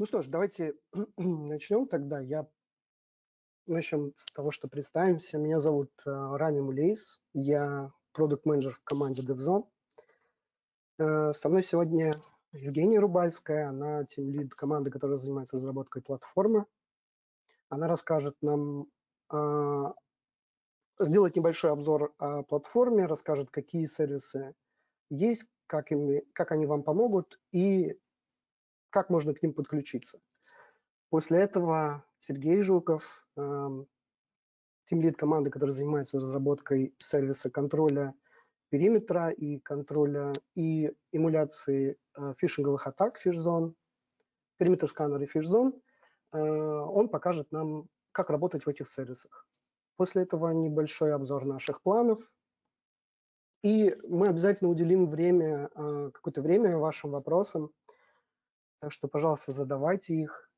Ну что ж, давайте начнем тогда. Начнем с того, что представимся. Меня зовут Рами Мулейс. Я продукт-менеджер в команде Def.Zone. Со мной сегодня Евгения Рубальская. Она тимлид команды, которая занимается разработкой платформы. Она расскажет нам, сделает небольшой обзор о платформе, расскажет, какие сервисы есть, как они вам помогут и как можно к ним подключиться. После этого Сергей Жуков, тимлид команды, которая занимается разработкой сервиса контроля периметра и контроля и эмуляции фишинговых атак Fish.Zone, PerimeterScanner и Fish.Zone, он покажет нам, как работать в этих сервисах. После этого небольшой обзор наших планов. И мы обязательно уделим время, какое-то время вашим вопросам. Так что, пожалуйста, задавайте их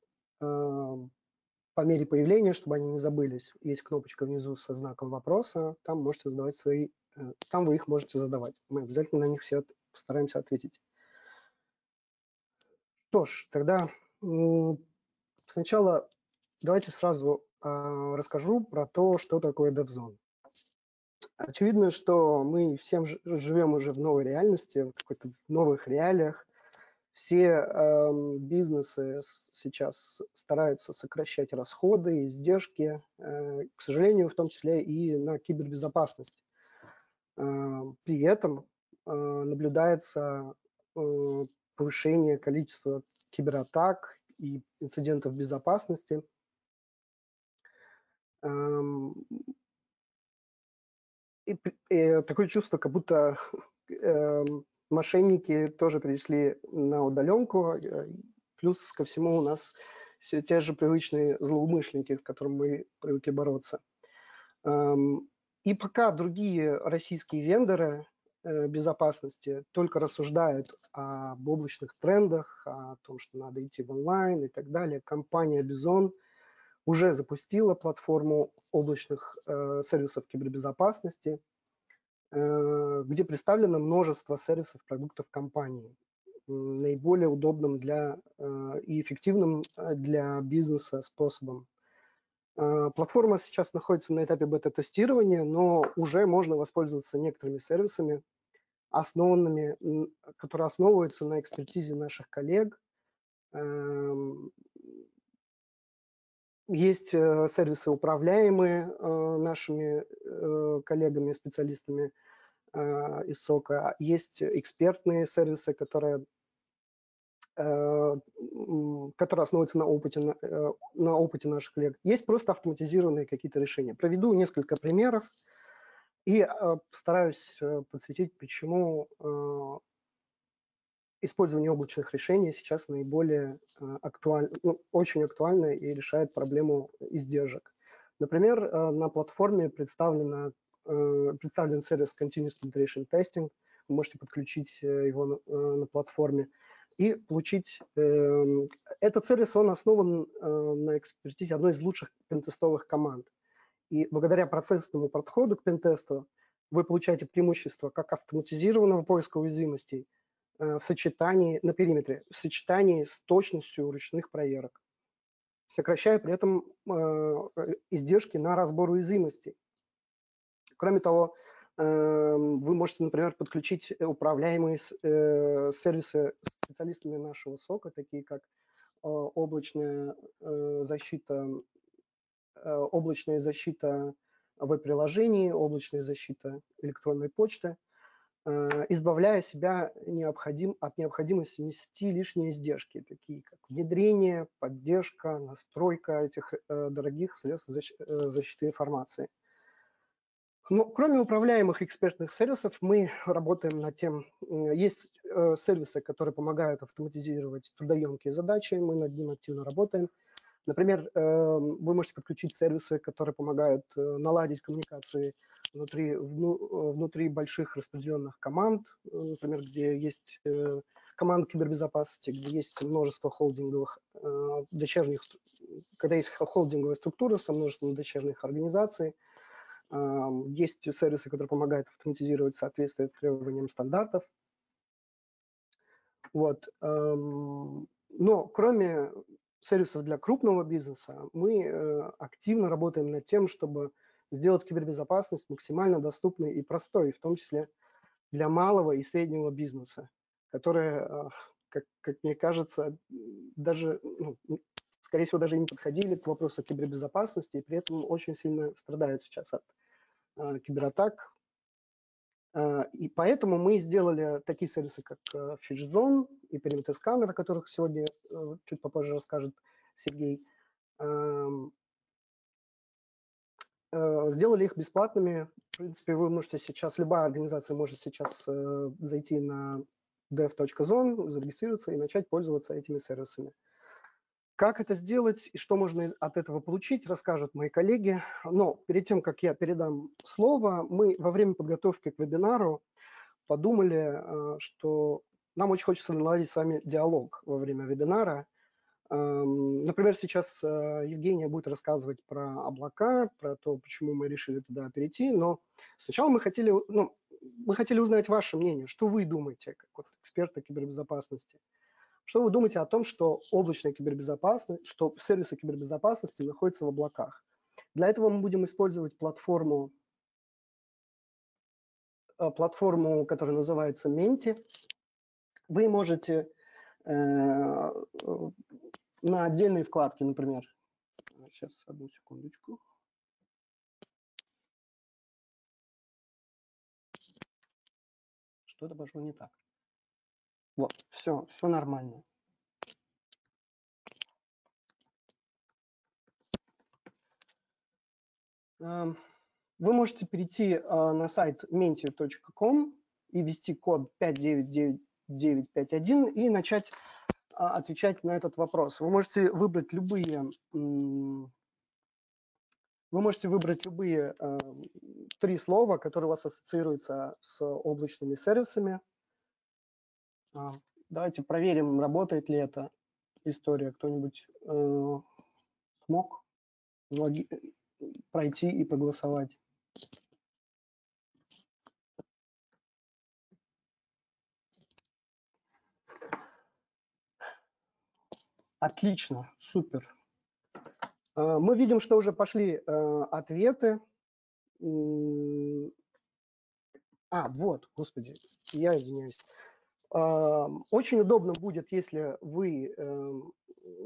по мере появления, чтобы они не забылись. Есть кнопочка внизу со знаком вопроса. Там можете задавать свои, там вы их можете задавать. Мы обязательно на них все постараемся ответить. Что ж, тогда сначала давайте сразу расскажу про то, что такое Def.Zone. Очевидно, что мы всем живем уже в новой реальности, в новых реалиях. Все бизнесы сейчас стараются сокращать расходы, издержки, к сожалению, в том числе и на кибербезопасность. При этом наблюдается повышение количества кибератак и инцидентов безопасности. И такое чувство, как будто мошенники тоже перешли на удаленку, плюс ко всему у нас все те же привычные злоумышленники, с которыми мы привыкли бороться. И пока другие российские вендоры безопасности только рассуждают об облачных трендах, о том, что надо идти в онлайн и так далее, компания BI.ZONE уже запустила платформу облачных сервисов кибербезопасности, где представлено множество сервисов, продуктов компании. Наиболее удобным и эффективным для бизнеса способом. Платформа сейчас находится на этапе бета-тестирования, но уже можно воспользоваться некоторыми сервисами, которые основываются на экспертизе наших коллег. Есть сервисы, управляемые нашими коллегами, специалистами из СОКа. Есть экспертные сервисы, которые основываются на опыте наших коллег. Есть просто автоматизированные какие-то решения. Проведу несколько примеров и постараюсь подсветить, почему использование облачных решений сейчас наиболее актуально, очень актуально и решает проблему издержек. Например, на платформе представлен сервис Continuous Penetration Testing. Вы можете подключить его на платформе и получить... Этот сервис, он основан на экспертизе одной из лучших пентестовых команд. И благодаря процессному подходу к пентесту вы получаете преимущество как автоматизированного поиска уязвимостей, в сочетании на периметре, в сочетании с точностью ручных проверок, сокращая при этом издержки на разбор уязвимостей. Кроме того, вы можете, например, подключить управляемые сервисы специалистами нашего СОКа, такие как облачная защита, веб-приложений, облачная защита электронной почты, избавляя себя от необходимости нести лишние издержки, такие как внедрение, поддержка, настройка этих дорогих средств защиты информации. Но кроме управляемых экспертных сервисов, мы работаем над тем, есть сервисы, которые помогают автоматизировать трудоемкие задачи, мы над ним активно работаем. Например, вы можете подключить сервисы, которые помогают наладить коммуникации внутри больших распределенных команд, например, где есть команды кибербезопасности, где есть множество холдинговых дочерних, когда есть холдинговая структура со множеством дочерних организаций, есть сервисы, которые помогают автоматизировать соответствие требованиям стандартов. Вот. Но кроме сервисов для крупного бизнеса мы активно работаем над тем, чтобы сделать кибербезопасность максимально доступной и простой, в том числе для малого и среднего бизнеса, которые, как мне кажется, даже, ну, скорее всего, даже не подходили к вопросу кибербезопасности и при этом очень сильно страдают сейчас от кибератак. И поэтому мы сделали такие сервисы, как Fish.Zone и PerimeterScanner, о которых сегодня чуть попозже расскажет Сергей. Сделали их бесплатными. В принципе, вы можете сейчас, любая организация может сейчас зайти на Def.Zone, зарегистрироваться и начать пользоваться этими сервисами. Как это сделать и что можно от этого получить, расскажут мои коллеги. Но перед тем, как я передам слово, мы во время подготовки к вебинару подумали, что нам очень хочется наладить с вами диалог во время вебинара. Например, сейчас Евгения будет рассказывать про облака, про то, почему мы решили туда перейти. Но сначала мы хотели узнать ваше мнение, что вы думаете, как вот эксперты кибербезопасности. Что вы думаете о том, что облачная кибербезопасность, что сервисы кибербезопасности находятся в облаках? Для этого мы будем использовать платформу, которая называется Menti. Вы можете на отдельной вкладке, например, сейчас, одну секундочку. Что-то пошло не так. Вот, все нормально. Вы можете перейти на сайт menti.com и ввести код 599951 и начать отвечать на этот вопрос. Вы можете выбрать любые три слова, которые у вас ассоциируются с облачными сервисами. Давайте проверим, работает ли эта история. Кто-нибудь смог пройти и проголосовать? Отлично, супер. Мы видим, что уже пошли ответы. Вот, господи, я извиняюсь. Очень удобно будет, если вы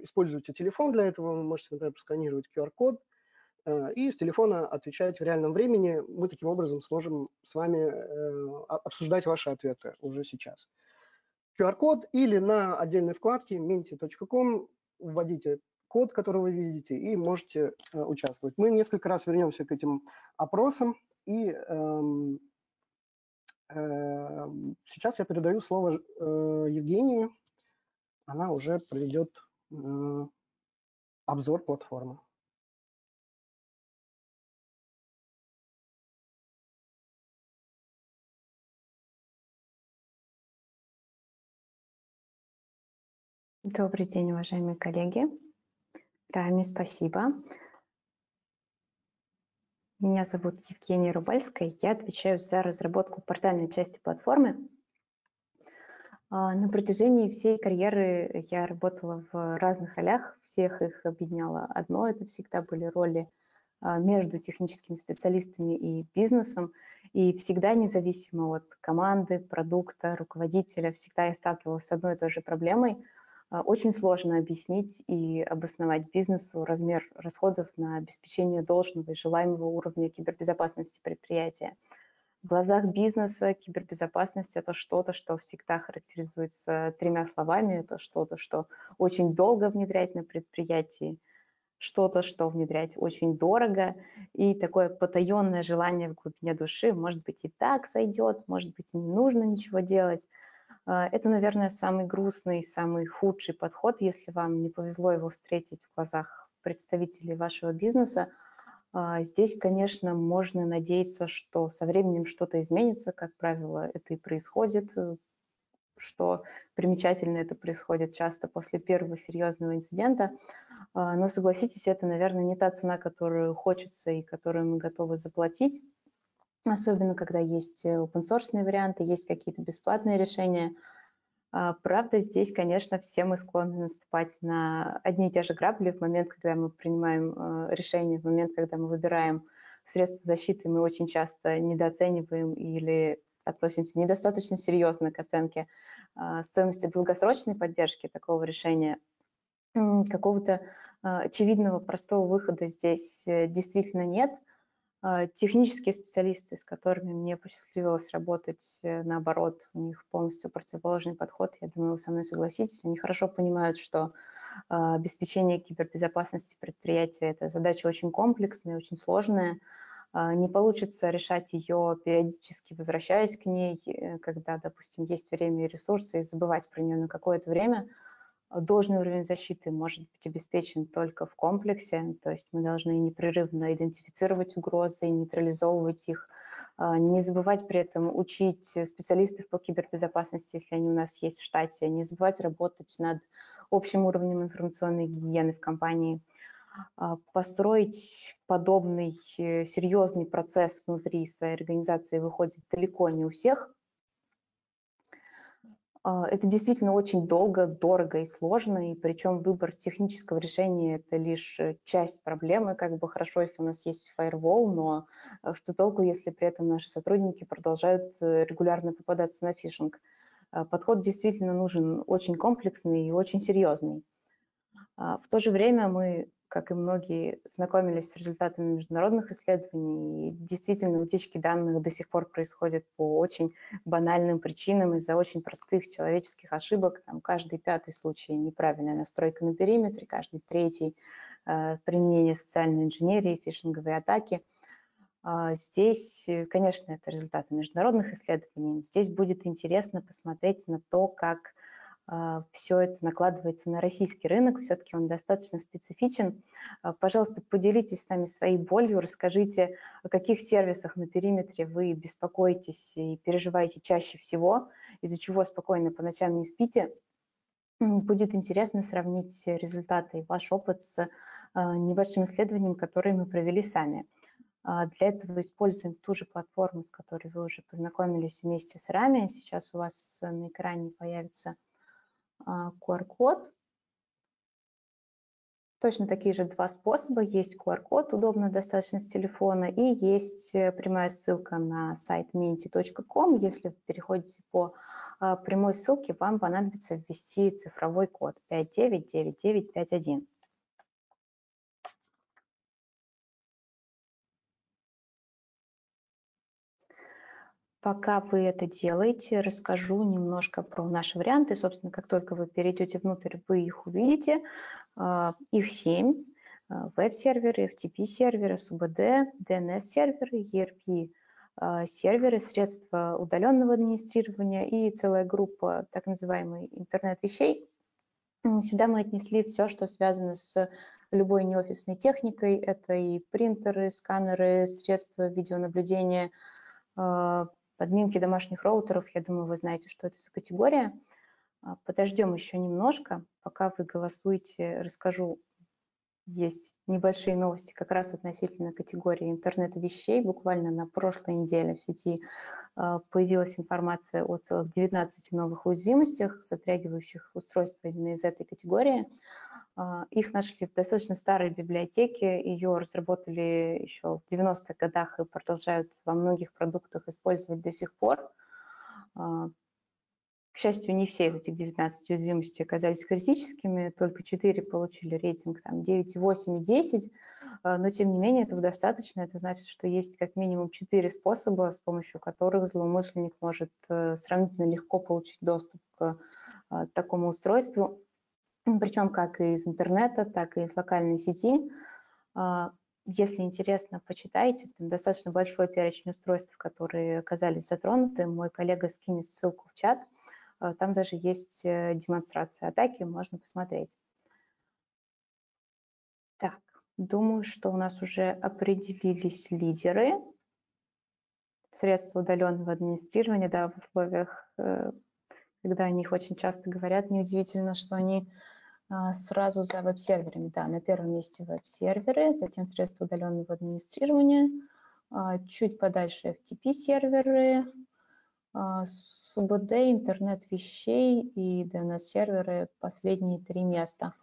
используете телефон для этого, вы можете, например, просканировать QR-код и с телефона отвечать в реальном времени. Мы таким образом сможем с вами обсуждать ваши ответы уже сейчас. QR-код или на отдельной вкладке menti.com вводите код, который вы видите, и можете участвовать. Мы несколько раз вернемся к этим опросам и... Сейчас я передаю слово Евгении, она уже проведет обзор платформы. Добрый день, уважаемые коллеги. Рами, спасибо. Меня зовут Евгения Рубальская, я отвечаю за разработку портальной части платформы. На протяжении всей карьеры я работала в разных ролях, всех их объединяло одно, это всегда были роли между техническими специалистами и бизнесом, и всегда независимо от команды, продукта, руководителя, всегда я сталкивалась с одной и той же проблемой. Очень сложно объяснить и обосновать бизнесу размер расходов на обеспечение должного и желаемого уровня кибербезопасности предприятия. В глазах бизнеса кибербезопасность – это что-то, что всегда характеризуется тремя словами. Это что-то, что очень долго внедрять на предприятии, что-то, что внедрять очень дорого, и такое потаенное желание в глубине души, может быть, и так сойдет, может быть, и не нужно ничего делать. Это, наверное, самый грустный, самый худший подход, если вам не повезло его встретить в глазах представителей вашего бизнеса. Здесь, конечно, можно надеяться, что со временем что-то изменится, как правило, это и происходит. Что примечательно, это происходит часто после первого серьезного инцидента. Но, согласитесь, это, наверное, не та цена, которую хочется и которую мы готовы заплатить. Особенно, когда есть open-source варианты, есть какие-то бесплатные решения. Правда, здесь, конечно, все мы склонны наступать на одни и те же грабли в момент, когда мы принимаем решение, в момент, когда мы выбираем средства защиты, мы очень часто недооцениваем или относимся недостаточно серьезно к оценке стоимости долгосрочной поддержки такого решения. Какого-то очевидного, простого выхода здесь действительно нет. Технические специалисты, с которыми мне посчастливилось работать, наоборот, у них полностью противоположный подход. Я думаю, вы со мной согласитесь. Они хорошо понимают, что обеспечение кибербезопасности предприятия – это задача очень комплексная, очень сложная. Не получится решать ее, периодически возвращаясь к ней, когда, допустим, есть время и ресурсы, и забывать про нее на какое-то время. Должный уровень защиты может быть обеспечен только в комплексе, то есть мы должны непрерывно идентифицировать угрозы, нейтрализовывать их, не забывать при этом учить специалистов по кибербезопасности, если они у нас есть в штате, не забывать работать над общим уровнем информационной гигиены в компании. Построить подобный серьезный процесс внутри своей организации выходит далеко не у всех. Это действительно очень долго, дорого и сложно, и причем выбор технического решения – это лишь часть проблемы. Как бы хорошо, если у нас есть фаервол, но что толку, если при этом наши сотрудники продолжают регулярно попадаться на фишинг? Подход действительно нужен очень комплексный и очень серьезный. В то же время мы, как и многие, знакомились с результатами международных исследований, и действительно утечки данных до сих пор происходят по очень банальным причинам, из-за очень простых человеческих ошибок. Там каждый пятый случай неправильная настройка на периметре, каждый третий применение социальной инженерии, фишинговые атаки. Здесь, конечно, это результаты международных исследований. Здесь будет интересно посмотреть на то, как все это накладывается на российский рынок, все-таки он достаточно специфичен. Пожалуйста, поделитесь с нами своей болью, расскажите, о каких сервисах на периметре вы беспокоитесь и переживаете чаще всего, из-за чего спокойно по ночам не спите. Будет интересно сравнить результаты и ваш опыт с небольшим исследованием, которое мы провели сами. Для этого используем ту же платформу, с которой вы уже познакомились вместе с Рами. Сейчас у вас на экране появится QR-код. Точно такие же два способа. Есть QR-код, удобно достаточно с телефона, и есть прямая ссылка на сайт menti.com. Если вы переходите по прямой ссылке, вам понадобится ввести цифровой код 599951. Пока вы это делаете, расскажу немножко про наши варианты. Собственно, как только вы перейдете внутрь, вы их увидите. Их 7. Веб-серверы, FTP-серверы, СУБД, DNS-серверы, ERP-серверы, средства удаленного администрирования и целая группа так называемых интернет-вещей. Сюда мы отнесли все, что связано с любой неофисной техникой. Это и принтеры, сканеры, средства видеонаблюдения, админки домашних роутеров, я думаю, вы знаете, что это за категория. Подождем еще немножко, пока вы голосуете, расскажу. Есть небольшие новости как раз относительно категории интернета вещей. Буквально на прошлой неделе в сети появилась информация о целых 19 новых уязвимостях, затрагивающих устройства именно из этой категории. Их нашли в достаточно старой библиотеке, ее разработали еще в 90-х годах и продолжают во многих продуктах использовать до сих пор. К счастью, не все из этих 19 уязвимостей оказались критическими, только 4 получили рейтинг 9,8 и 10, но тем не менее этого достаточно. Это значит, что есть как минимум 4 способа, с помощью которых злоумышленник может сравнительно легко получить доступ к такому устройству, причем как и из интернета, так и из локальной сети. Если интересно, почитайте. Там достаточно большой перечень устройств, которые оказались затронуты. Мой коллега скинет ссылку в чат. Там даже есть демонстрация атаки, можно посмотреть. Так, думаю, что у нас уже определились лидеры. Средства удаленного администрирования, да, в условиях, когда о них очень часто говорят, неудивительно, что они сразу за веб-серверами. Да, на первом месте веб-серверы, затем средства удаленного администрирования, чуть подальше FTP-серверы, СУБД, интернет вещей и DNS-серверы – последние 3 места.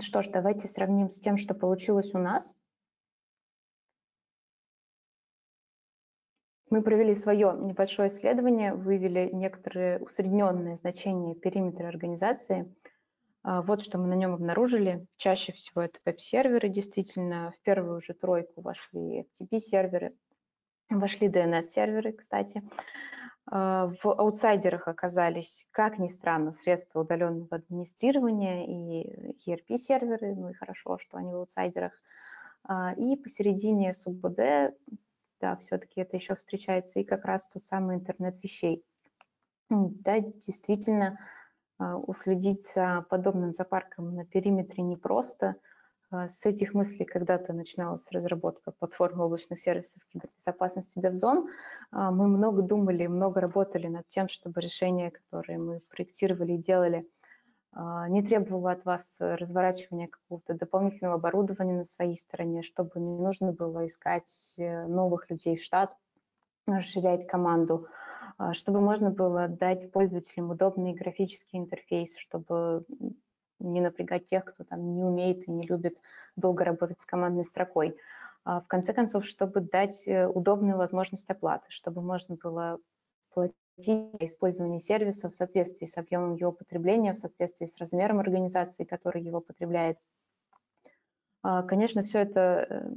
Что ж, давайте сравним с тем, что получилось у нас. Мы провели свое небольшое исследование, вывели некоторые усредненные значения периметра организации. Вот что мы на нем обнаружили. Чаще всего это веб-серверы, действительно. В первую же тройку вошли FTP-серверы, вошли DNS-серверы, кстати. В аутсайдерах оказались, как ни странно, средства удаленного администрирования и ERP-серверы, ну и хорошо, что они в аутсайдерах. И посередине СУБД, да, все-таки это еще встречается, и как раз тот самый интернет вещей. Да, действительно, уследить за подобным зоопарком на периметре непросто. С этих мыслей когда-то начиналась разработка платформы облачных сервисов кибербезопасности Def.Zone. Мы много думали, много работали над тем, чтобы решения, которые мы проектировали и делали, не требовало от вас разворачивания какого-то дополнительного оборудования на своей стороне, чтобы не нужно было искать новых людей в штат, расширять команду, чтобы можно было дать пользователям удобный графический интерфейс, чтобы не напрягать тех, кто там не умеет и не любит долго работать с командной строкой. В конце концов, чтобы дать удобную возможность оплаты, чтобы можно было платить за использование сервиса в соответствии с объемом его потребления, в соответствии с размером организации, которая его потребляет. Конечно, все это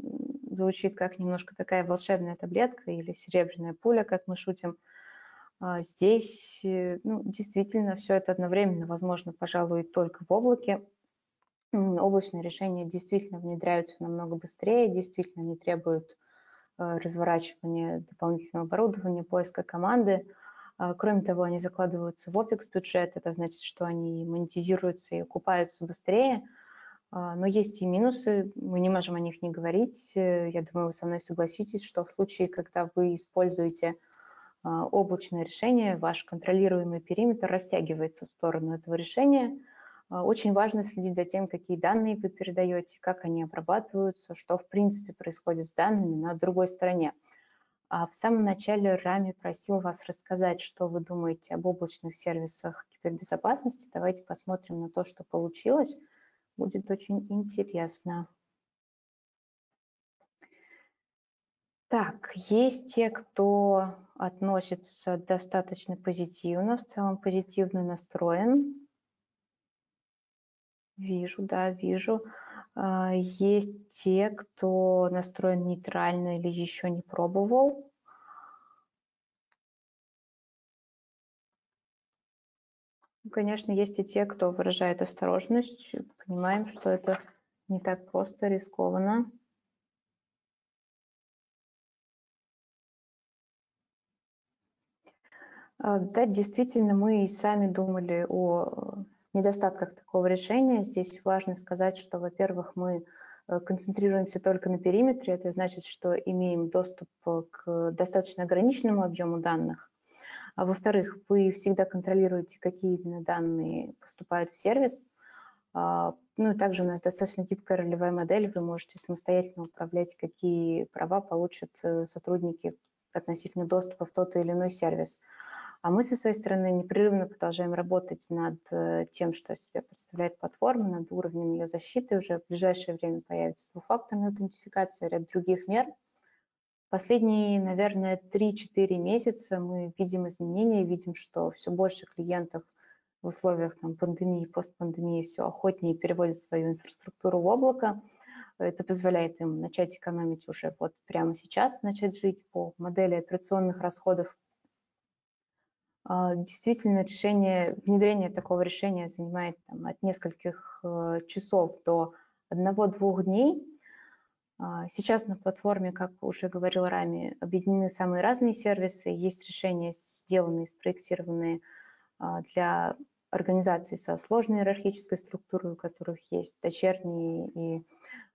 звучит как немножко такая волшебная таблетка или серебряная пуля, как мы шутим. Здесь, ну, действительно, все это одновременно возможно, пожалуй, только в облаке. Облачные решения действительно внедряются намного быстрее, действительно не требуют разворачивания дополнительного оборудования, поиска команды. Кроме того, они закладываются в OPEX-бюджет, это значит, что они монетизируются и окупаются быстрее. Но есть и минусы, мы не можем о них не говорить. Я думаю, вы со мной согласитесь, что в случае, когда вы используете облачное решение, ваш контролируемый периметр растягивается в сторону этого решения. Очень важно следить за тем, какие данные вы передаете, как они обрабатываются, что в принципе происходит с данными на другой стороне. В самом начале Рами просил вас рассказать, что вы думаете об облачных сервисах кибербезопасности. Давайте посмотрим на то, что получилось. Будет очень интересно. Так, есть те, кто относится достаточно позитивно, в целом позитивно настроен. Вижу, да, вижу. Есть те, кто настроен нейтрально или еще не пробовал. Конечно, есть и те, кто выражает осторожность. Понимаем, что это не так просто, рискованно. Да, действительно, мы и сами думали о недостатках такого решения. Здесь важно сказать, что, во-первых, мы концентрируемся только на периметре. Это значит, что имеем доступ к достаточно ограниченному объему данных. А во-вторых, вы всегда контролируете, какие именно данные поступают в сервис. Ну и также у нас достаточно гибкая ролевая модель. Вы можете самостоятельно управлять, какие права получат сотрудники относительно доступа в тот или иной сервис. А мы со своей стороны непрерывно продолжаем работать над тем, что из себя представляет платформа, над уровнем ее защиты. Уже в ближайшее время появится двухфакторная аутентификация, ряд других мер. Последние, наверное, 3-4 месяца мы видим изменения, видим, что все больше клиентов в условиях там, пандемии, постпандемии все охотнее переводят свою инфраструктуру в облако. Это позволяет им начать экономить уже вот прямо сейчас, начать жить по модели операционных расходов. Действительно, внедрение такого решения занимает там, от нескольких часов до 1-2 дней. Сейчас на платформе, как уже говорил Рами, объединены самые разные сервисы. Есть решения, сделанные, спроектированные для организаций со сложной иерархической структурой, у которых есть дочерние и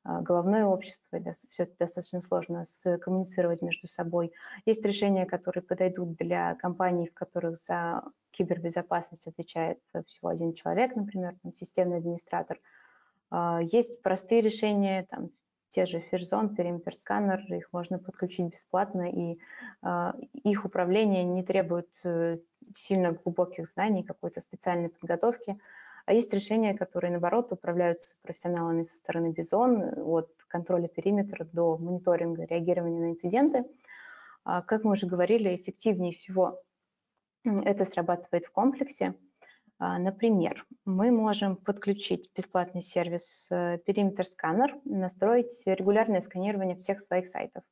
головное общество, и все это достаточно сложно коммуницировать между собой. Есть решения, которые подойдут для компаний, в которых за кибербезопасность отвечает всего один человек, например, там, системный администратор. Есть простые решения, там, те же Fish.Zone, PerimeterScanner, их можно подключить бесплатно, и их управление не требует сильно глубоких знаний, какой-то специальной подготовки. А есть решения, которые, наоборот, управляются профессионалами со стороны BI.ZONE, от контроля периметра до мониторинга, реагирования на инциденты. Как мы уже говорили, эффективнее всего это срабатывает в комплексе. Например, мы можем подключить бесплатный сервис PerimeterScanner, настроить регулярное сканирование всех своих сайтов.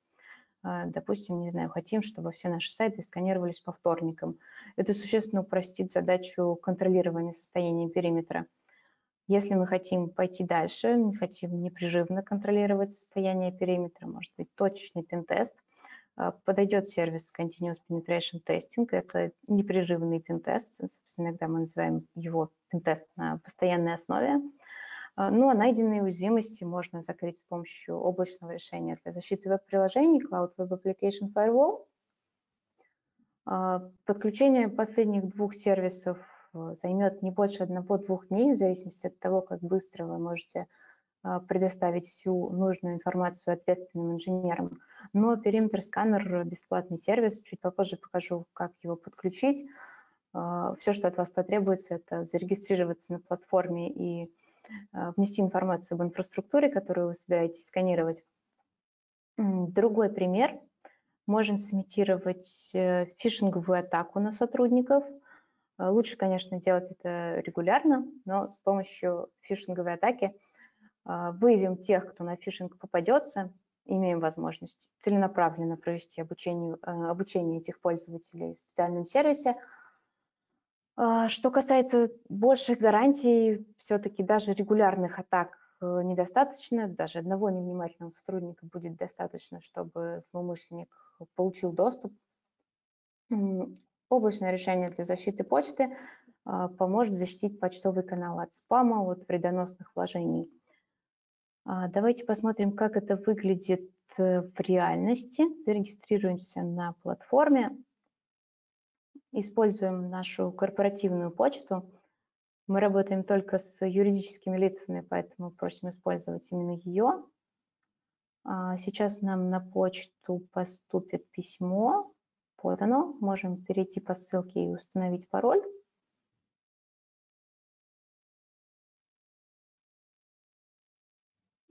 Допустим, не знаю, хотим, чтобы все наши сайты сканировались по вторникам. Это существенно упростит задачу контролирования состояния периметра. Если мы хотим пойти дальше, мы хотим непрерывно контролировать состояние периметра, может быть, точечный пентест, подойдет сервис Continuous Penetration Testing. Это непрерывный пентест, собственно, иногда мы называем его пентест на постоянной основе. Ну, а найденные уязвимости можно закрыть с помощью облачного решения для защиты веб-приложений Cloud Web Application Firewall. Подключение последних двух сервисов займет не больше 1-2 дней, в зависимости от того, как быстро вы можете предоставить всю нужную информацию ответственным инженерам. Но PerimeterScanner – бесплатный сервис, чуть попозже покажу, как его подключить. Все, что от вас потребуется, это зарегистрироваться на платформе и внести информацию об инфраструктуре, которую вы собираетесь сканировать. Другой пример. Можем сымитировать фишинговую атаку на сотрудников. Лучше, конечно, делать это регулярно, но с помощью фишинговой атаки выявим тех, кто на фишинг попадется, имеем возможность целенаправленно провести обучение этих пользователей в специальном сервисе. Что касается больших гарантий, все-таки даже регулярных атак недостаточно, даже одного невнимательного сотрудника будет достаточно, чтобы злоумышленник получил доступ. Облачное решение для защиты почты поможет защитить почтовый канал от спама, от вредоносных вложений. Давайте посмотрим, как это выглядит в реальности. Зарегистрируемся на платформе. Используем нашу корпоративную почту. Мы работаем только с юридическими лицами, поэтому просим использовать именно ее. Сейчас нам на почту поступит письмо. Вот оно. Можем перейти по ссылке и установить пароль.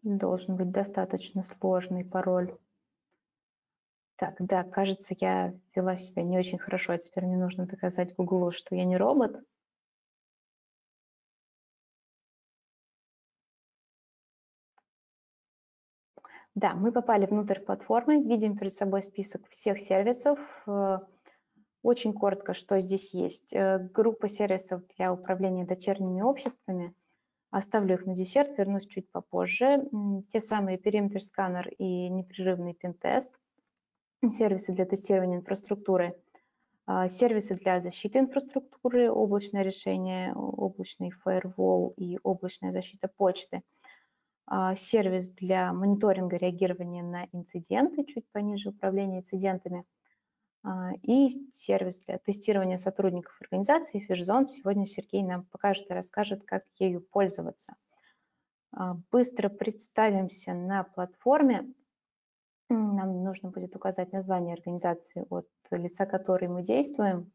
Должен быть достаточно сложный пароль. Так, да, кажется, я вела себя не очень хорошо, а теперь мне нужно доказать Гуглу, что я не робот. Да, мы попали внутрь платформы, видим перед собой список всех сервисов. Очень коротко, что здесь есть. Группа сервисов для управления дочерними обществами. Оставлю их на десерт, вернусь чуть попозже. Те самые PerimeterScanner и непрерывный пентест. Сервисы для тестирования инфраструктуры, сервисы для защиты инфраструктуры, облачное решение, облачный firewall и облачная защита почты, сервис для мониторинга реагирования на инциденты, чуть пониже управление инцидентами, и сервис для тестирования сотрудников организации Fish.Zone. Сегодня Сергей нам покажет и расскажет, как ею пользоваться. Быстро представимся на платформе. Нам нужно будет указать название организации, от лица которой мы действуем.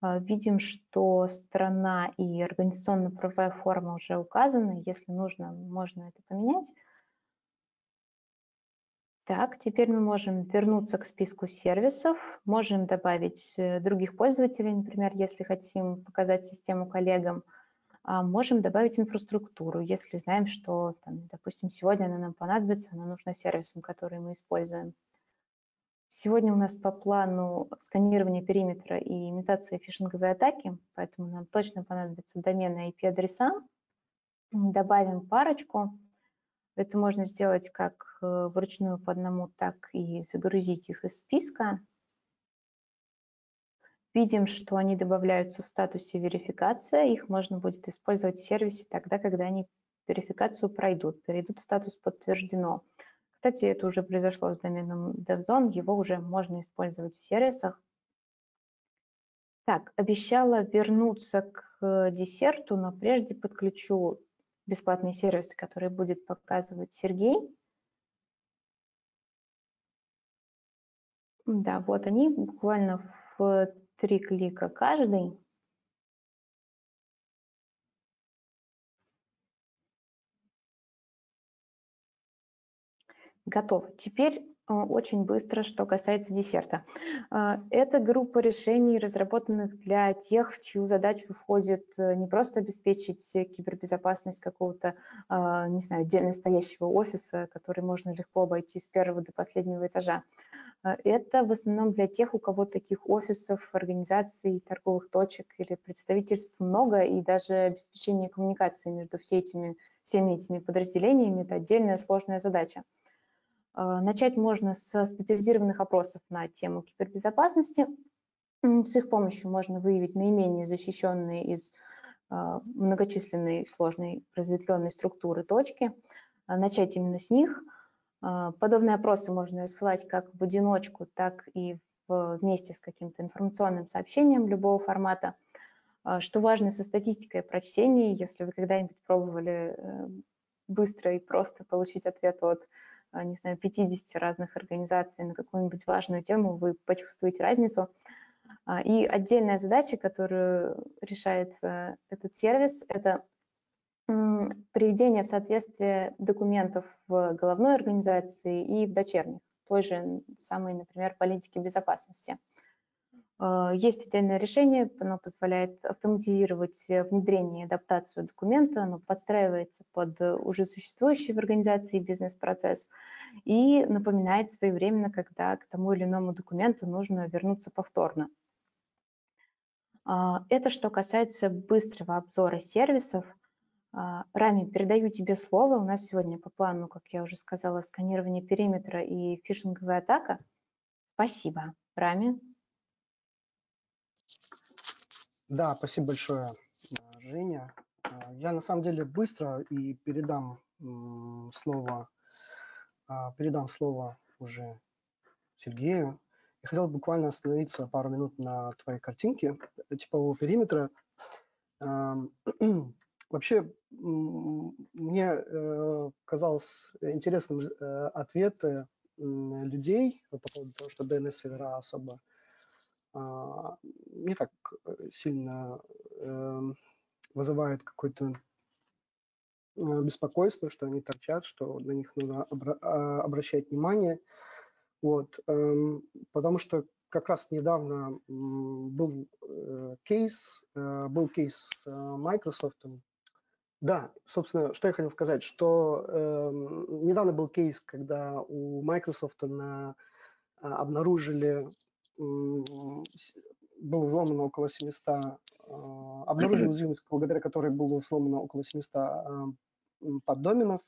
Видим, что страна и организационно-правовая форма уже указаны. Если нужно, можно это поменять. Так, теперь мы можем вернуться к списку сервисов. Можем добавить других пользователей, например, если хотим показать систему коллегам. Можем добавить инфраструктуру, если знаем, что, там, допустим, сегодня она нам понадобится, она нужна сервисам, которые мы используем. Сегодня у нас по плану сканирование периметра и имитация фишинговой атаки, поэтому нам точно понадобятся домены и IP-адреса. Добавим парочку. Это можно сделать как вручную по одному, так и загрузить их из списка. Видим, что они добавляются в статусе верификация. Их можно будет использовать в сервисе тогда, когда они верификацию пройдут, перейдут в статус «Подтверждено». Кстати, это уже произошло с доменом Def.Zone, его уже можно использовать в сервисах. Так, обещала вернуться к десерту, но прежде подключу бесплатный сервис, который будет показывать Сергей. Да, вот они буквально в 3 клика каждый. Готов. Теперь очень быстро, что касается десерта. Это группа решений, разработанных для тех, в чью задачу входит не просто обеспечить кибербезопасность какого-то, не знаю, отдельно стоящего офиса, который можно легко обойти с 1-го до последнего этажа. Это в основном для тех, у кого таких офисов, организаций, торговых точек или представительств много, и даже обеспечение коммуникации между всеми этими подразделениями – это отдельная сложная задача. Начать можно со специализированных опросов на тему кибербезопасности. С их помощью можно выявить наименее защищенные из многочисленной сложной разветвленной структуры точки, начать именно с них. Подобные опросы можно рассылать как в одиночку, так и вместе с каким-то информационным сообщением любого формата. Что важно со статистикой прочтений, если вы когда-нибудь пробовали быстро и просто получить ответ от, не знаю, 50 разных организаций на какую-нибудь важную тему, вы почувствуете разницу. И отдельная задача, которую решает этот сервис, это приведение в соответствие документов в головной организации и в дочерних, той же самой, например, политики безопасности. Есть отдельное решение, оно позволяет автоматизировать внедрение и адаптацию документа, оно подстраивается под уже существующий в организации бизнес-процесс и напоминает своевременно, когда к тому или иному документу нужно вернуться повторно. Это что касается быстрого обзора сервисов. Рами, передаю тебе слово. У нас сегодня по плану, как я уже сказала, сканирование периметра и фишинговая атака. Спасибо, Рами. Да, спасибо большое, Женя. Я на самом деле быстро и передам слово уже Сергею. Я хотел буквально остановиться пару минут на твоей картинке типового периметра. Вообще, мне казалось интересным ответы людей по поводу того, что DNS-сервера особо не так сильно вызывает какое-то беспокойство, что они торчат, что на них нужно обращать внимание. Вот. Потому что как раз недавно был кейс Microsoft. Да, собственно, что я хотел сказать, что недавно был кейс, когда у Microsoft обнаружили уязвимость, благодаря которой было сломано около 700 поддоменов.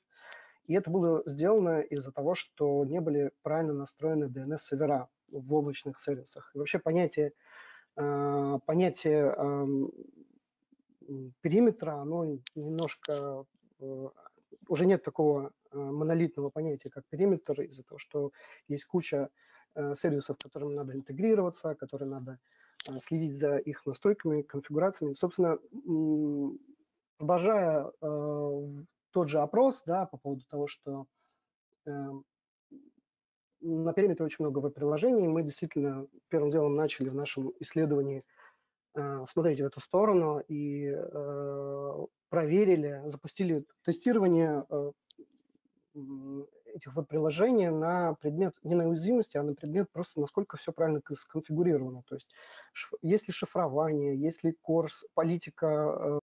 И это было сделано из-за того, что не были правильно настроены DNS-сервера в облачных сервисах. И вообще понятие периметра, оно немножко... Уже нет такого монолитного понятия, как периметр, из-за того, что есть куча сервисов, которым надо интегрироваться, которые надо следить за их настройками, конфигурациями. Собственно, обожая тот же опрос, да, по поводу того, что на периметре очень много веб-приложений, мы действительно первым делом начали в нашем исследовании смотреть в эту сторону и проверили, запустили тестирование этих веб-приложений на предмет, не на уязвимости, а на предмет просто, насколько все правильно сконфигурировано. То есть есть ли шифрование, есть ли CORS, политика,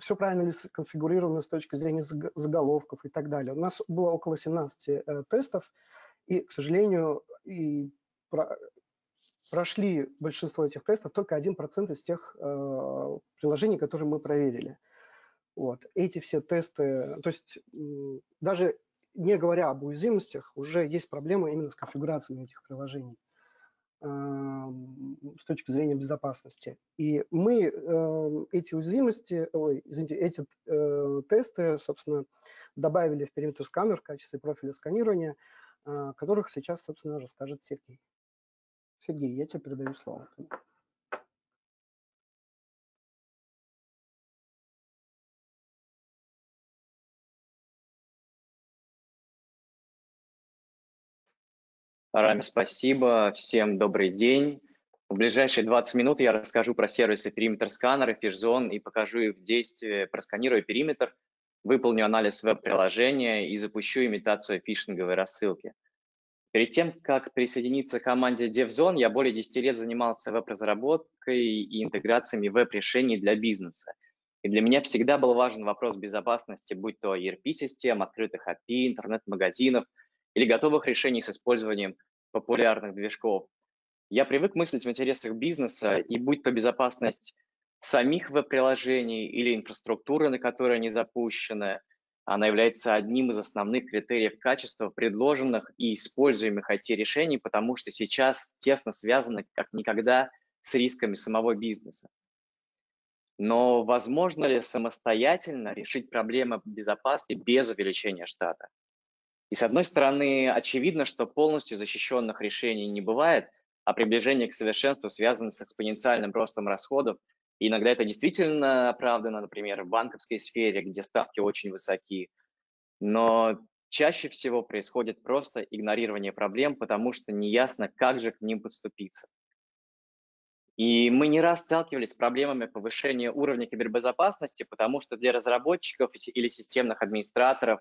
все правильно ли сконфигурировано с точки зрения заголовков и так далее. У нас было около 17 тестов, и, к сожалению, прошли большинство этих тестов, только 1% из тех приложений, которые мы проверили. Вот. Эти все тесты, то есть даже не говоря об уязвимостях, уже есть проблемы именно с конфигурациями этих приложений с точки зрения безопасности. И мы эти тесты, собственно, добавили в PerimeterScanner в качестве профиля сканирования, о которых сейчас, собственно, расскажет Сергей. Сергей, я тебе передаю слово. Рами, спасибо. Всем добрый день. В ближайшие 20 минут я расскажу про сервисы PerimeterScanner и Fish.Zone и покажу их в действии, просканирую периметр, выполню анализ веб-приложения и запущу имитацию фишинговой рассылки. Перед тем, как присоединиться к команде Def.Zone, я более 10 лет занимался веб-разработкой и интеграциями веб-решений для бизнеса. И для меня всегда был важен вопрос безопасности, будь то ERP-систем, открытых API, интернет-магазинов или готовых решений с использованием популярных движков. Я привык мыслить в интересах бизнеса, и будь то безопасность самих веб-приложений или инфраструктуры, на которой они запущены, она является одним из основных критериев качества предложенных и используемых IT-решений, потому что сейчас тесно связаны как никогда с рисками самого бизнеса. Но возможно ли самостоятельно решить проблемы безопасности без увеличения штата? И с одной стороны, очевидно, что полностью защищенных решений не бывает, а приближение к совершенству связано с экспоненциальным ростом расходов. И иногда это действительно оправдано, например, в банковской сфере, где ставки очень высоки. Но чаще всего происходит просто игнорирование проблем, потому что неясно, как же к ним подступиться. И мы не раз сталкивались с проблемами повышения уровня кибербезопасности, потому что для разработчиков или системных администраторов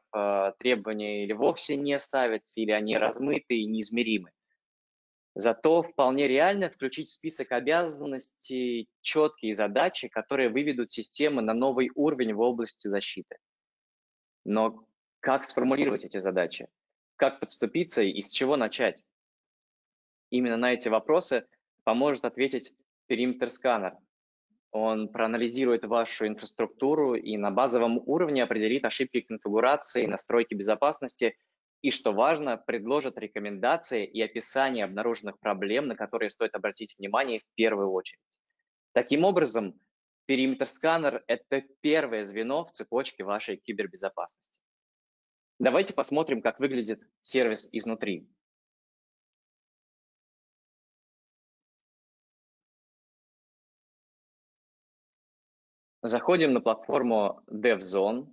требования или вовсе не ставятся, или они размыты и неизмеримы. Зато вполне реально включить в список обязанностей четкие задачи, которые выведут системы на новый уровень в области защиты. Но как сформулировать эти задачи? Как подступиться и с чего начать? Именно на эти вопросы поможет ответить PerimeterScanner. Он проанализирует вашу инфраструктуру и на базовом уровне определит ошибки конфигурации, настройки безопасности, и, что важно, предложат рекомендации и описание обнаруженных проблем, на которые стоит обратить внимание в первую очередь. Таким образом, PerimeterScanner – это первое звено в цепочке вашей кибербезопасности. Давайте посмотрим, как выглядит сервис изнутри. Заходим на платформу Def.Zone.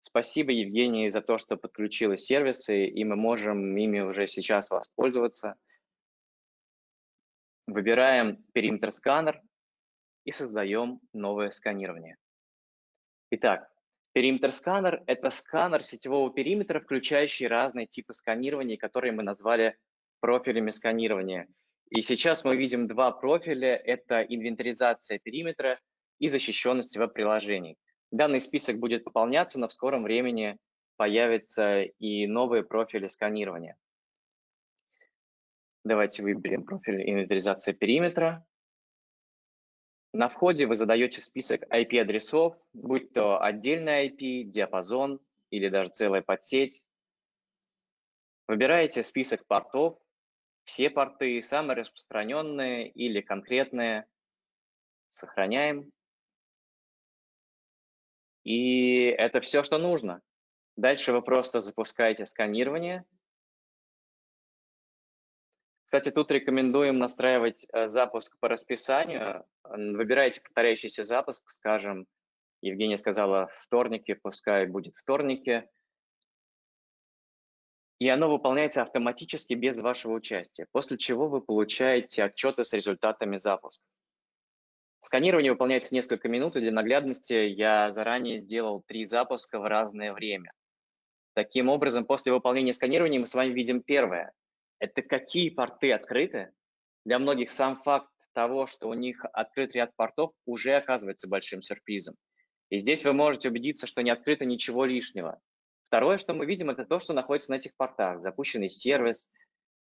Спасибо, Евгении, за то, что подключила сервисы, и мы можем ими уже сейчас воспользоваться. Выбираем PerimeterScanner и создаем новое сканирование. Итак, PerimeterScanner – это сканер сетевого периметра, включающий разные типы сканирования, которые мы назвали профилями сканирования. И сейчас мы видим два профиля – это инвентаризация периметра и защищенность веб-приложений. Данный список будет пополняться, но в скором времени появятся и новые профили сканирования. Давайте выберем профиль инвентаризация периметра. На входе вы задаете список IP-адресов, будь то отдельный IP, диапазон или даже целая подсеть. Выбираете список портов, все порты, самые распространенные или конкретные. Сохраняем. И это все, что нужно. Дальше вы просто запускаете сканирование. Кстати, тут рекомендуем настраивать запуск по расписанию. Выбираете повторяющийся запуск, скажем, Евгения сказала вторники, пускай будет вторники. И оно выполняется автоматически без вашего участия, после чего вы получаете отчеты с результатами запуска. Сканирование выполняется несколько минут, и для наглядности я заранее сделал 3 запуска в разное время. Таким образом, после выполнения сканирования мы с вами видим первое. Это какие порты открыты. Для многих сам факт того, что у них открыт ряд портов, уже оказывается большим сюрпризом. И здесь вы можете убедиться, что не открыто ничего лишнего. Второе, что мы видим, это то, что находится на этих портах. Запущенный сервис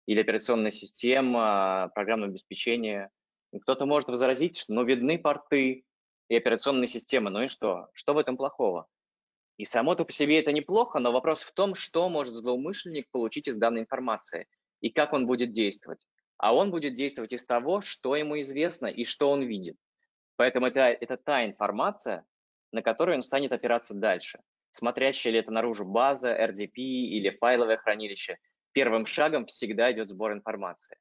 или операционная система, программное обеспечение. Кто-то может возразить, что ну, видны порты и операционные системы, ну и что? Что в этом плохого? И само-то по себе это неплохо, но вопрос в том, что может злоумышленник получить из данной информации и как он будет действовать. А он будет действовать из того, что ему известно и что он видит. Поэтому это та информация, на которую он станет опираться дальше. Смотрящая ли это наружу база, RDP или файловое хранилище, первым шагом всегда идет сбор информации.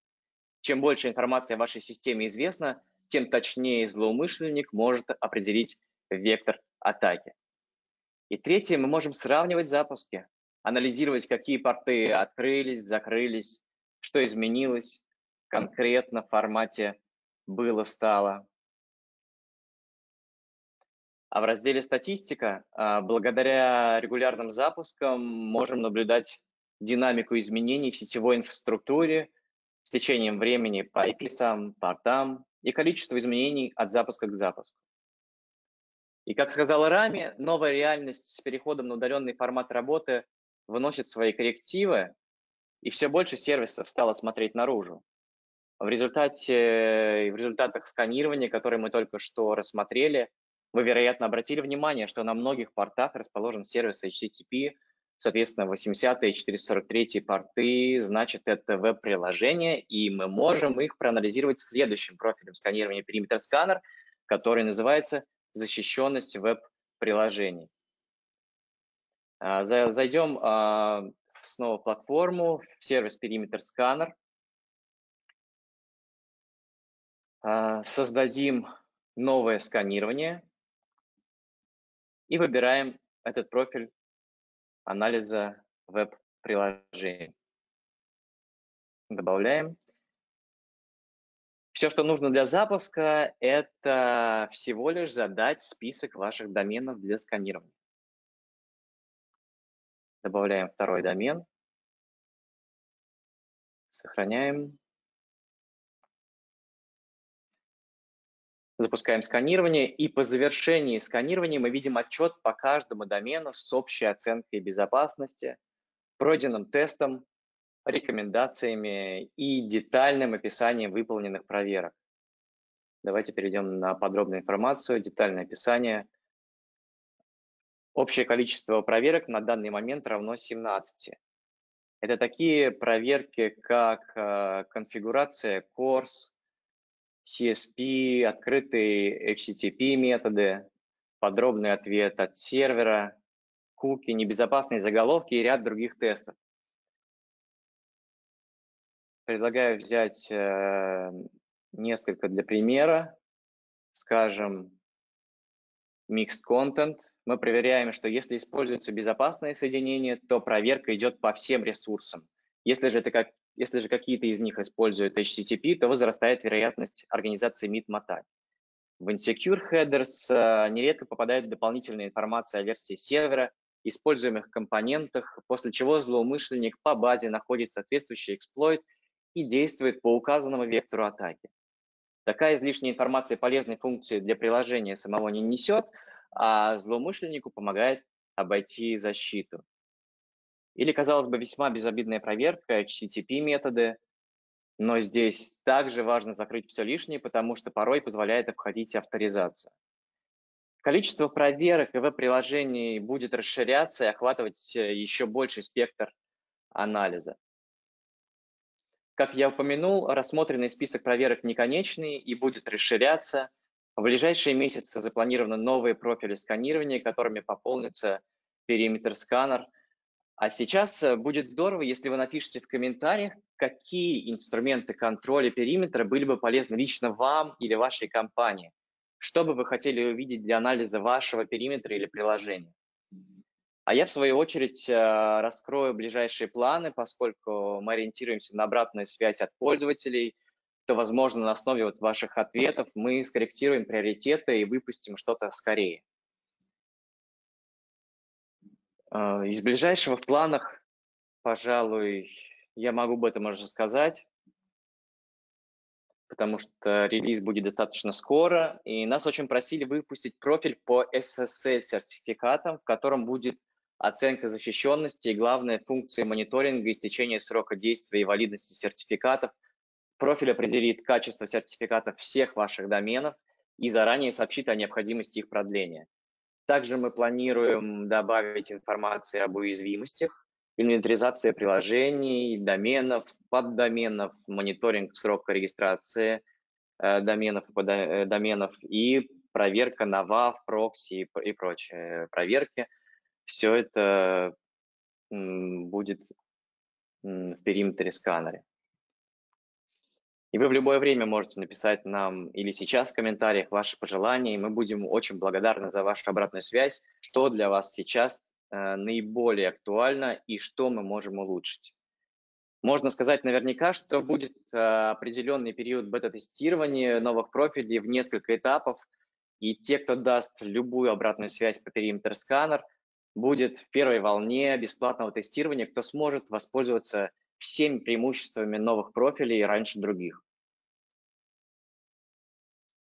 Чем больше информации о вашей системе известно, тем точнее злоумышленник может определить вектор атаки. И третье, мы можем сравнивать запуски, анализировать, какие порты открылись, закрылись, что изменилось конкретно в формате «было», «стало». А в разделе «Статистика» благодаря регулярным запускам можем наблюдать динамику изменений в сетевой инфраструктуре с течением времени по IP-сам, портам и количество изменений от запуска к запуску. И, как сказала Рами, новая реальность с переходом на удаленный формат работы вносит свои коррективы, и все больше сервисов стало смотреть наружу. В результатах сканирования, которые мы только что рассмотрели, вы, вероятно, обратили внимание, что на многих портах расположен сервис HTTP, соответственно, 80 и 443 порты, значит, это веб-приложение, и мы можем их проанализировать следующим профилем сканирования PerimeterScanner, который называется «Защищенность веб-приложений». Зайдем снова в платформу, в сервис PerimeterScanner. Создадим новое сканирование. И выбираем этот профиль анализа веб-приложений. Добавляем. Все, что нужно для запуска, это всего лишь задать список ваших доменов для сканирования. Добавляем второй домен. Сохраняем. Запускаем сканирование, и по завершении сканирования мы видим отчет по каждому домену с общей оценкой безопасности, пройденным тестом, рекомендациями и детальным описанием выполненных проверок. Давайте перейдем на подробную информацию, детальное описание. Общее количество проверок на данный момент равно 17. Это такие проверки, как конфигурация CORS, CSP, открытые HTTP методы, подробный ответ от сервера, куки, небезопасные заголовки и ряд других тестов. Предлагаю взять несколько для примера. Скажем, mixed content. Мы проверяем, что если используется безопасное соединение, то проверка идет по всем ресурсам. Если же какие-то из них используют HTTP, то возрастает вероятность организации MITM атак. В Insecure Headers нередко попадает дополнительная информация о версии сервера, используемых компонентах, после чего злоумышленник по базе находит соответствующий эксплойт и действует по указанному вектору атаки. Такая излишняя информация полезной функции для приложения самого не несет, а злоумышленнику помогает обойти защиту. Или, казалось бы, весьма безобидная проверка, HTTP-методы, но здесь также важно закрыть все лишнее, потому что порой позволяет обходить авторизацию. Количество проверок и веб-приложений будет расширяться и охватывать еще больший спектр анализа. Как я упомянул, рассмотренный список проверок неконечный и будет расширяться. В ближайшие месяцы запланированы новые профили сканирования, которыми пополнится PerimeterScanner. А сейчас будет здорово, если вы напишите в комментариях, какие инструменты контроля периметра были бы полезны лично вам или вашей компании. Что бы вы хотели увидеть для анализа вашего периметра или приложения. А я, в свою очередь, раскрою ближайшие планы, поскольку мы ориентируемся на обратную связь от пользователей, то, возможно, на основе вот ваших ответов мы скорректируем приоритеты и выпустим что-то скорее. Из ближайшего в планах, пожалуй, я могу об этом уже сказать, потому что релиз будет достаточно скоро, и нас очень просили выпустить профиль по SSL-сертификатам, в котором будет оценка защищенности и, главное, функции мониторинга истечения срока действия и валидности сертификатов. Профиль определит качество сертификатов всех ваших доменов и заранее сообщит о необходимости их продления. Также мы планируем добавить информацию об уязвимостях, инвентаризации приложений, доменов, поддоменов, мониторинг срока регистрации доменов и проверка на WAF, прокси и прочие проверки. Все это будет в периметре-сканере. И вы в любое время можете написать нам или сейчас в комментариях ваши пожелания, и мы будем очень благодарны за вашу обратную связь, что для вас сейчас наиболее актуально и что мы можем улучшить. Можно сказать наверняка, что будет определенный период бета-тестирования новых профилей в несколько этапов, и те, кто даст любую обратную связь по периметр-сканер, будет в первой волне бесплатного тестирования, кто сможет воспользоваться всеми преимуществами новых профилей раньше других.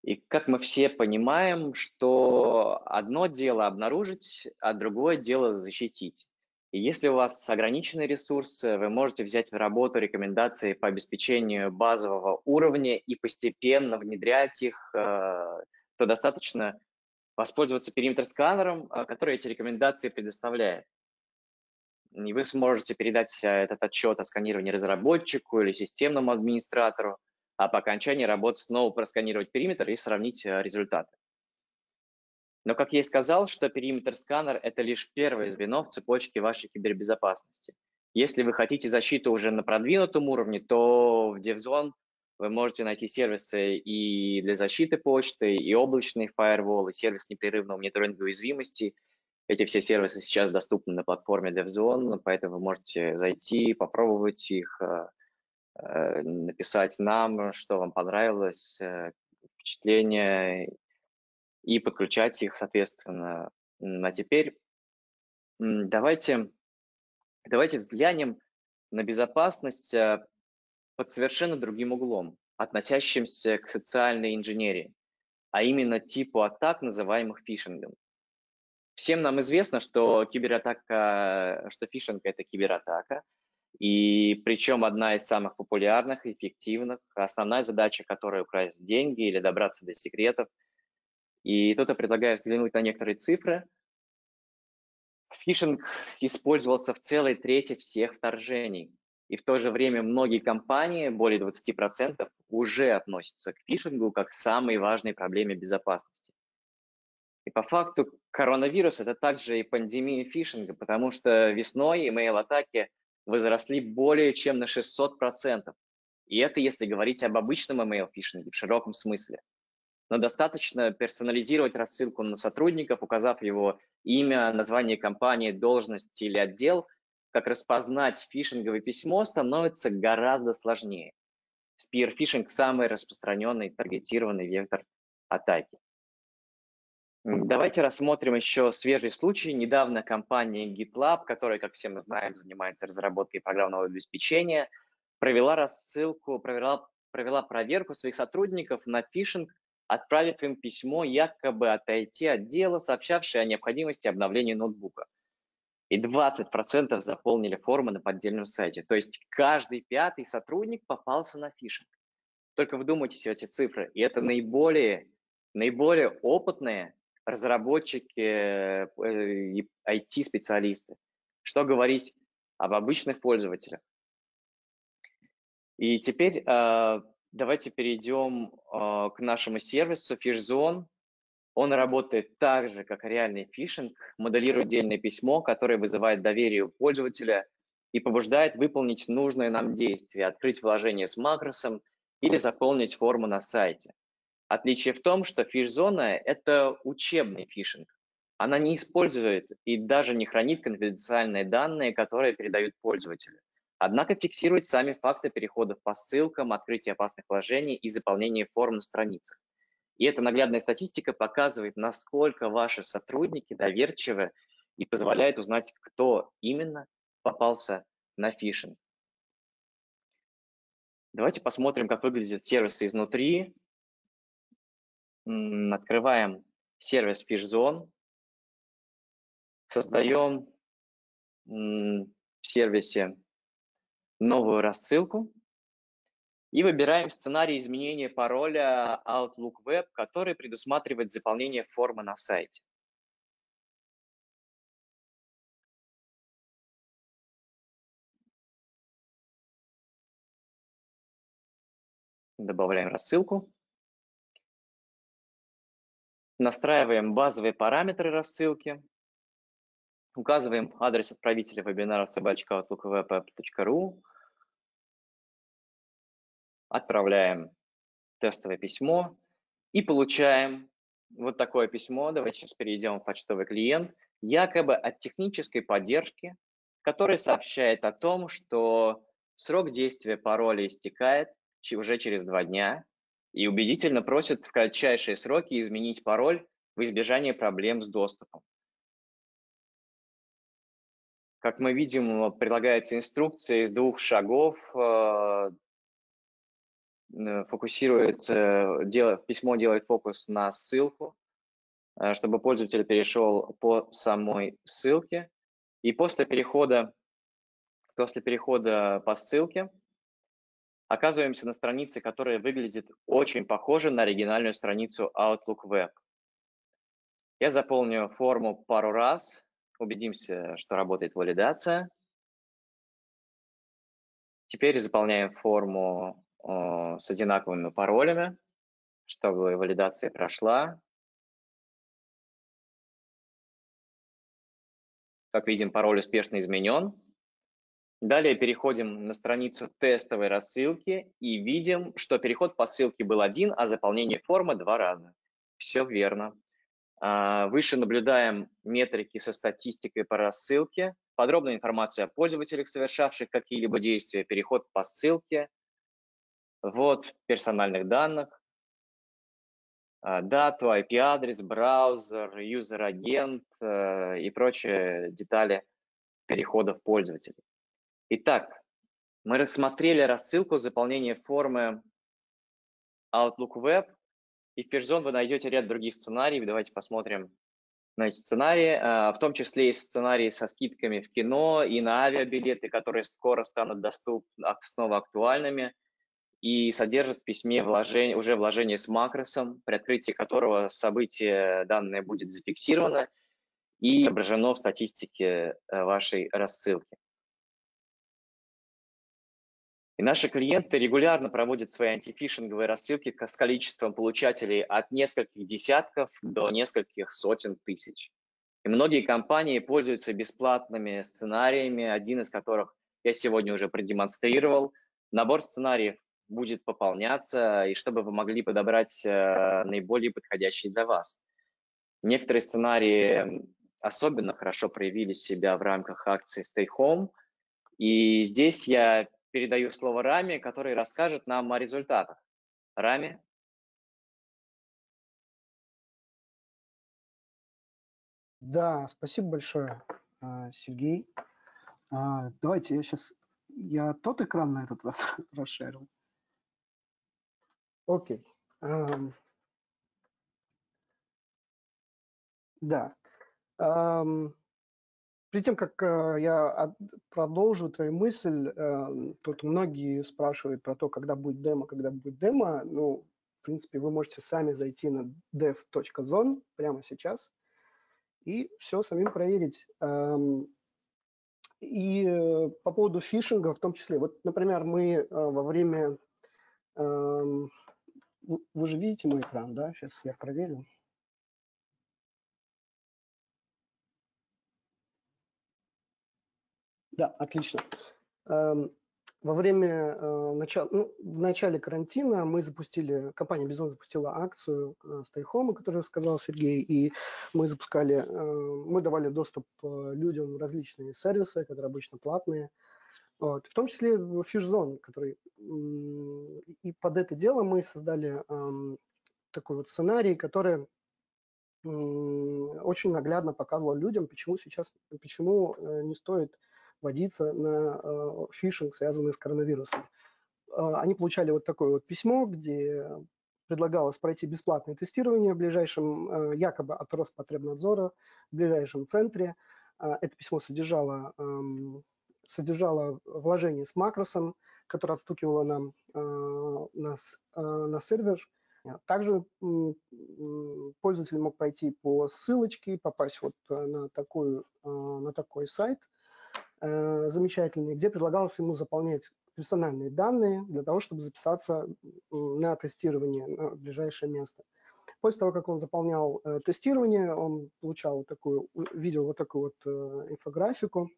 И как мы все понимаем, что одно дело обнаружить, а другое дело защитить. И если у вас ограниченные ресурсы, вы можете взять в работу рекомендации по обеспечению базового уровня и постепенно внедрять их, то достаточно воспользоваться периметр-сканером, который эти рекомендации предоставляет. И вы сможете передать этот отчет о сканировании разработчику или системному администратору, а по окончании работы снова просканировать периметр и сравнить результаты. Но, как я и сказал, что периметр-сканер – это лишь первое звено в цепочке вашей кибербезопасности. Если вы хотите защиту уже на продвинутом уровне, то в Def.Zone вы можете найти сервисы и для защиты почты, и облачные фаерволы, и сервис непрерывного мониторинга уязвимостей. Эти все сервисы сейчас доступны на платформе Def.Zone, поэтому вы можете зайти, попробовать их, написать нам, что вам понравилось, впечатление, и подключать их, соответственно. А теперь давайте взглянем на безопасность под совершенно другим углом, относящимся к социальной инженерии, а именно типу атак, называемых фишингом. Всем нам известно, что фишинг – это кибератака, и причем одна из самых популярных, эффективных, основная задача которой – украсть деньги или добраться до секретов. И тут я предлагаю взглянуть на некоторые цифры. Фишинг использовался в целой трети всех вторжений. И в то же время многие компании, более 20%, уже относятся к фишингу как к самой важной проблеме безопасности. И по факту коронавирус – это также и пандемия фишинга, потому что весной имейл-атаки возросли более чем на 600%. И это если говорить об обычном имейл-фишинге в широком смысле. Но достаточно персонализировать рассылку на сотрудников, указав его имя, название компании, должность или отдел, как распознать фишинговое письмо становится гораздо сложнее. Спирфишинг – самый распространенный таргетированный вектор атаки. Давайте рассмотрим еще свежий случай. Недавно компания GitLab, которая, как все мы знаем, занимается разработкой программного обеспечения, провела проверку своих сотрудников на фишинг, отправив им письмо якобы от IT-отдела, сообщавшее о необходимости обновления ноутбука. И 20% заполнили формы на поддельном сайте. То есть каждый пятый сотрудник попался на фишинг. Только вдумайтесь в эти цифры. И это наиболее опытные разработчики и IT-специалисты. Что говорить об обычных пользователях. И теперь давайте перейдем к нашему сервису Fish.Zone. Он работает так же, как реальный фишинг, моделирует дельное письмо, которое вызывает доверие у пользователя и побуждает выполнить нужное нам действие, открыть вложение с макросом или заполнить форму на сайте. Отличие в том, что Fish.Zone – это учебный фишинг. Она не использует и даже не хранит конфиденциальные данные, которые передают пользователю. Однако фиксирует сами факты переходов по ссылкам, открытия опасных вложений и заполнения форм на страницах. И эта наглядная статистика показывает, насколько ваши сотрудники доверчивы и позволяет узнать, кто именно попался на фишинг. Давайте посмотрим, как выглядят сервисы изнутри. Открываем сервис Fish.Zone. Создаем в сервисе новую рассылку. И выбираем сценарий изменения пароля Outlook Web, который предусматривает заполнение формы на сайте. Добавляем рассылку. Настраиваем базовые параметры рассылки. Указываем адрес отправителя вебинара @outlookweb.ru. Отправляем тестовое письмо и получаем вот такое письмо. Давайте сейчас перейдем в почтовый клиент, якобы от технической поддержки, которая сообщает о том, что срок действия пароля истекает уже через 2 дня и убедительно просит в кратчайшие сроки изменить пароль в избежание проблем с доступом. Как мы видим, предлагается инструкция из 2 шагов, письмо делает фокус на ссылку, чтобы пользователь перешел по самой ссылке. И после перехода по ссылке оказываемся на странице, которая выглядит очень похоже на оригинальную страницу Outlook Web. Я заполню форму пару раз, убедимся, что работает валидация. Теперь заполняем форму с одинаковыми паролями, чтобы валидация прошла. Как видим, пароль успешно изменен. Далее переходим на страницу тестовой рассылки и видим, что переход по ссылке был 1, а заполнение формы 2 раза. Все верно. Выше наблюдаем метрики со статистикой по рассылке, подробную информацию о пользователях, совершавших какие-либо действия, переход по ссылке, ввод персональных данных, дату, IP-адрес, браузер, юзер-агент и прочие детали переходов пользователей. Итак, мы рассмотрели рассылку, заполнение формы Outlook Web, и в Fish.Zone вы найдете ряд других сценариев. Давайте посмотрим на эти сценарии, в том числе и сценарии со скидками в кино и на авиабилеты, которые скоро станут доступны, снова актуальными, и содержат в письме уже вложение с макросом, при открытии которого событие данное будет зафиксировано и отображено в статистике вашей рассылки. И наши клиенты регулярно проводят свои антифишинговые рассылки с количеством получателей от нескольких десятков до нескольких сотен тысяч. И многие компании пользуются бесплатными сценариями, один из которых я сегодня уже продемонстрировал. Набор сценариев будет пополняться, и чтобы вы могли подобрать наиболее подходящий для вас. Некоторые сценарии особенно хорошо проявили себя в рамках акции Stay Home. И здесь я передаю слово Рами, который расскажет нам о результатах. Рами? Да, спасибо большое, Сергей. Давайте я тот экран на этот раз расширил. Окей. Да. Перед тем, как я продолжу твою мысль, тут многие спрашивают про то, когда будет демо, Ну, в принципе, вы можете сами зайти на Def.Zone прямо сейчас и все самим проверить. И по поводу фишинга в том числе. Вот, например, мы во время... Вы же видите мой экран, да? Сейчас я проверю. Да, отлично. Во время начала, в начале карантина мы запустили, компания BI.ZONE запустила акцию Stay Home, о которой сказал Сергей, и мы запускали, мы давали доступ людям в различные сервисы, которые обычно платные. Вот, в том числе Fish.Zone, который и под это дело мы создали такой вот сценарий, который очень наглядно показывал людям, почему не стоит водиться на фишинг, связанный с коронавирусом. Они получали вот такое вот письмо, где предлагалось пройти бесплатное тестирование в ближайшем, якобы от Роспотребнадзора, в ближайшем центре. Это письмо содержало вложение с макросом, которое отстукивало нас на сервер. Также пользователь мог пройти по ссылочке, попасть вот на такой сайт замечательный, где предлагалось ему заполнять персональные данные для того, чтобы записаться на тестирование на ближайшее место. После того, как он заполнял тестирование, он получал видел вот такую инфографику,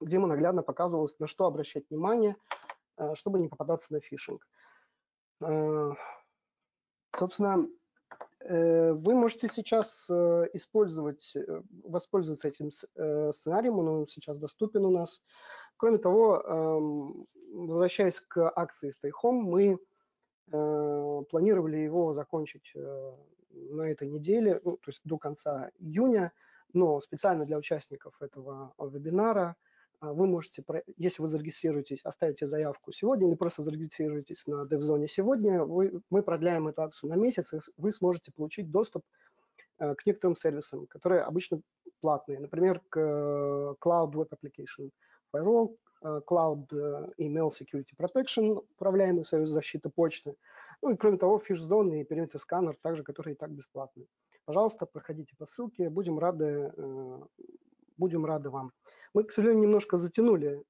где ему наглядно показывалось, на что обращать внимание, чтобы не попадаться на фишинг. Собственно, вы можете сейчас воспользоваться этим сценарием, он сейчас доступен у нас. Кроме того, возвращаясь к акции Stay Home, мы планировали его закончить на этой неделе, ну, то есть до конца июня, но специально для участников этого вебинара вы можете, если вы зарегистрируетесь, оставите заявку сегодня или просто зарегистрируетесь на Def.Zone сегодня, мы продляем эту акцию на месяц, и вы сможете получить доступ к некоторым сервисам, которые обычно платные, например, к Cloud Web Application Firewall, Cloud Email Security Protection, управляемый сервис защиты почты, ну и кроме того Fish.Zone и PerimeterScanner, также, которые и так бесплатны. Пожалуйста, проходите по ссылке, будем рады вам. Мы, к сожалению, немножко затянули,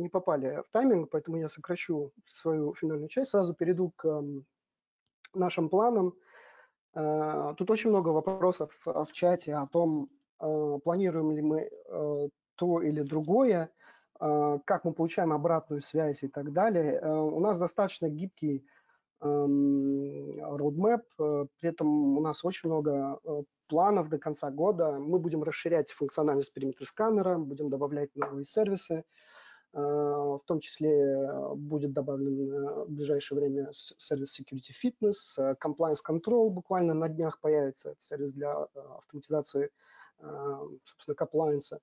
не попали в тайминг, поэтому я сокращу свою финальную часть, сразу перейду к нашим планам. Тут очень много вопросов в чате о том, планируем ли мы то или другое, как мы получаем обратную связь и так далее. У нас достаточно гибкий roadmap, при этом у нас очень много планов до конца года. Мы будем расширять функциональность периметр-сканера, будем добавлять новые сервисы, в том числе будет добавлен в ближайшее время сервис Security Fitness, Compliance Control буквально на днях появится, сервис для автоматизации, собственно, compliance.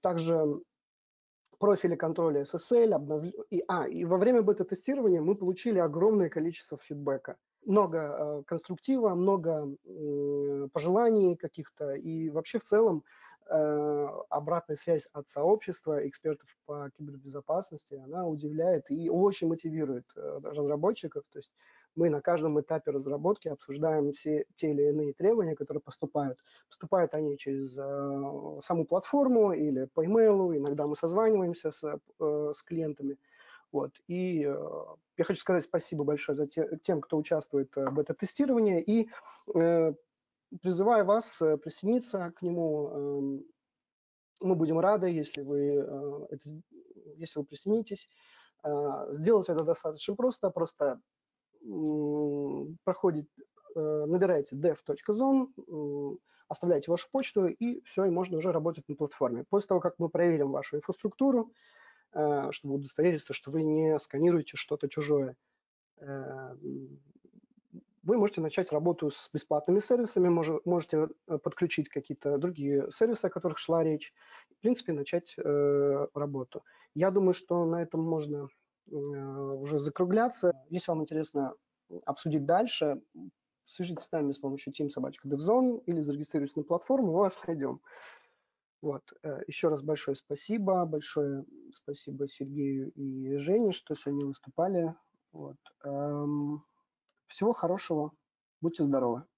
Также профили контроля SSL, и во время бета-тестирования мы получили огромное количество фидбэка. Много конструктива, много пожеланий каких-то, и вообще в целом обратная связь от сообщества экспертов по кибербезопасности, она удивляет и очень мотивирует разработчиков. То есть мы на каждом этапе разработки обсуждаем все те или иные требования, которые поступают. Поступают они через саму платформу или по имейлу, иногда мы созваниваемся с клиентами. Вот. И я хочу сказать спасибо большое за тем, кто участвует в бета-тестировании, и призываю вас присоединиться к нему. Мы будем рады, если вы присоединитесь. Сделать это достаточно просто. Просто набираете Def.Zone, оставляете вашу почту, и все, и можно уже работать на платформе. После того, как мы проверим вашу инфраструктуру, чтобы удостовериться, что вы не сканируете что-то чужое, вы можете начать работу с бесплатными сервисами, можете подключить какие-то другие сервисы, о которых шла речь, в принципе, начать работу. Я думаю, что на этом можно уже закругляться. Если вам интересно обсудить дальше, свяжитесь с нами с помощью team@def.zone или зарегистрируйтесь на платформу, мы вас найдем. Вот. Еще раз большое спасибо. Большое спасибо Сергею и Жене, что сегодня выступали. Вот. Всего хорошего. Будьте здоровы.